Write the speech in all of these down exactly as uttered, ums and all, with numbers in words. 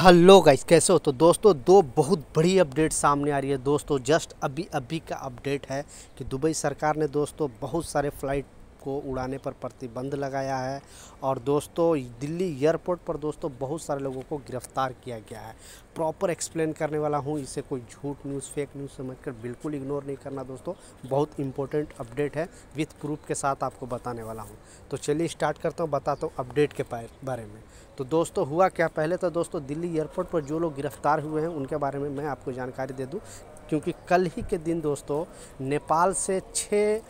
Hello guys, कैसे हो। तो दोस्तों दो बहुत बड़ी अपडेट सामने आ रही है। दोस्तों जस्ट अभी अभी का अपडेट है कि दुबई सरकार ने दोस्तों बहुत सारे फ़्लाइट को उड़ाने पर प्रतिबंध लगाया है और दोस्तों दिल्ली एयरपोर्ट पर दोस्तों बहुत सारे लोगों को गिरफ्तार किया गया है। प्रॉपर एक्सप्लेन करने वाला हूँ, इसे कोई झूठ न्यूज़ फेक न्यूज़ समझकर बिल्कुल इग्नोर नहीं करना दोस्तों। बहुत इंपॉर्टेंट अपडेट है, विथ प्रूफ के साथ आपको बताने वाला हूँ। तो चलिए स्टार्ट करता हूँ, बताता हूँ अपडेट के बारे में। तो दोस्तों हुआ क्या, पहले तो दोस्तों दिल्ली एयरपोर्ट पर जो लोग गिरफ्तार हुए हैं उनके बारे में मैं आपको जानकारी दे दूँ, क्योंकि कल ही के दिन दोस्तों नेपाल से छः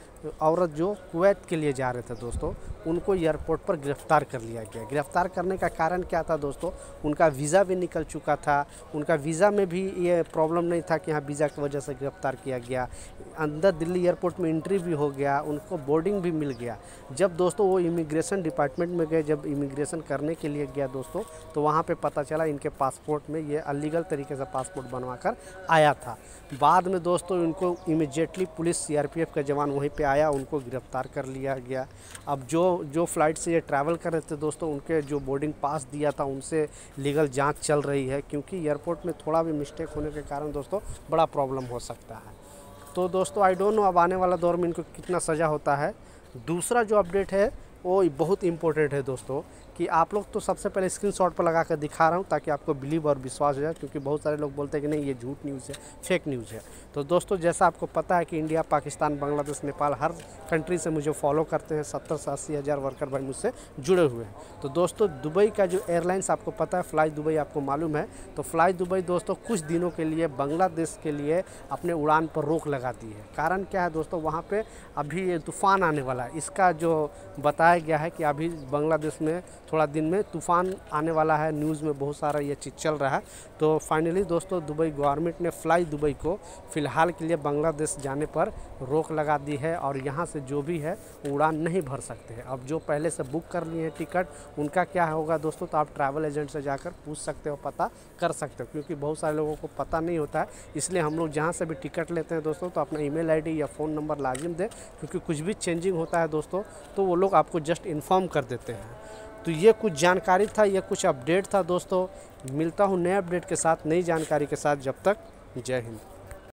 औरत जो कुवैत के लिए जा रहे थे दोस्तों, उनको एयरपोर्ट पर गिरफ्तार कर लिया गया। गिरफ़्तार करने का कारण क्या था दोस्तों, उनका वीज़ा भी निकल चुका था। उनका वीज़ा में भी ये प्रॉब्लम नहीं था कि हाँ वीज़ा की वजह से गिरफ़्तार किया गया। अंदर दिल्ली एयरपोर्ट में इंट्री भी हो गया, उनको बोर्डिंग भी मिल गया। जब दोस्तों वो इमिग्रेशन डिपार्टमेंट में गए, जब इमिग्रेशन करने के लिए गया दोस्तों, तो वहाँ पर पता चला इनके पासपोर्ट में ये अलीगल तरीके से पासपोर्ट बनवा कर आया था। बाद में दोस्तों इनको इमीडिएटली पुलिस सीआरपीएफ का जवान वहीं पे आया, उनको गिरफ्तार कर लिया गया। अब जो जो फ़्लाइट से ये ट्रैवल कर रहे थे दोस्तों, उनके जो बोर्डिंग पास दिया था उनसे लीगल जांच चल रही है, क्योंकि एयरपोर्ट में थोड़ा भी मिस्टेक होने के कारण दोस्तों बड़ा प्रॉब्लम हो सकता है। तो दोस्तों आई डोंट नो अब आने वाला दौर में इनको कितना सज़ा होता है। दूसरा जो अपडेट है वो बहुत इंपॉर्टेंट है दोस्तों, कि आप लोग तो सबसे पहले स्क्रीनशॉट पर लगा कर दिखा रहा हूँ ताकि आपको बिलीव और विश्वास हो जाए, क्योंकि बहुत सारे लोग बोलते हैं कि नहीं ये झूठ न्यूज़ है, फेक न्यूज़ है। तो दोस्तों जैसा आपको पता है कि इंडिया, पाकिस्तान, बांग्लादेश, नेपाल, हर कंट्री से मुझे फॉलो करते हैं। सत्तर से अस्सी हज़ार वर्कर भाई मुझसे जुड़े हुए हैं। तो दोस्तों दुबई का जो एयरलाइंस आपको पता है, फ्लाई दुबई आपको मालूम है, तो फ्लाई दुबई दोस्तों कुछ दिनों के लिए बांग्लादेश के लिए अपने उड़ान पर रोक लगा दी है। कारण क्या है दोस्तों, वहाँ पर अभी ये तूफ़ान आने वाला है। इसका जो बताया गया है कि अभी बांग्लादेश में थोड़ा दिन में तूफ़ान आने वाला है, न्यूज़ में बहुत सारा ये चीज़ चल रहा है। तो फाइनली दोस्तों दुबई गवर्नमेंट ने फ़्लाई दुबई को फ़िलहाल के लिए बांग्लादेश जाने पर रोक लगा दी है और यहाँ से जो भी है उड़ान नहीं भर सकते हैं। अब जो पहले से बुक कर लिए हैं टिकट, उनका क्या होगा दोस्तों, तो आप ट्रैवल एजेंट से जाकर पूछ सकते हो, पता कर सकते हो, क्योंकि बहुत सारे लोगों को पता नहीं होता है। इसलिए हम लोग जहाँ से भी टिकट लेते हैं दोस्तों तो अपना ईमेल आईडी या फ़ोन नंबर लाजिम दें, क्योंकि कुछ भी चेंजिंग होता है दोस्तों तो वो लोग आपको जस्ट इन्फॉर्म कर देते हैं। तो ये कुछ जानकारी था, ये कुछ अपडेट था दोस्तों। मिलता हूँ नए अपडेट के साथ, नई जानकारी के साथ। जब तक जय हिंद।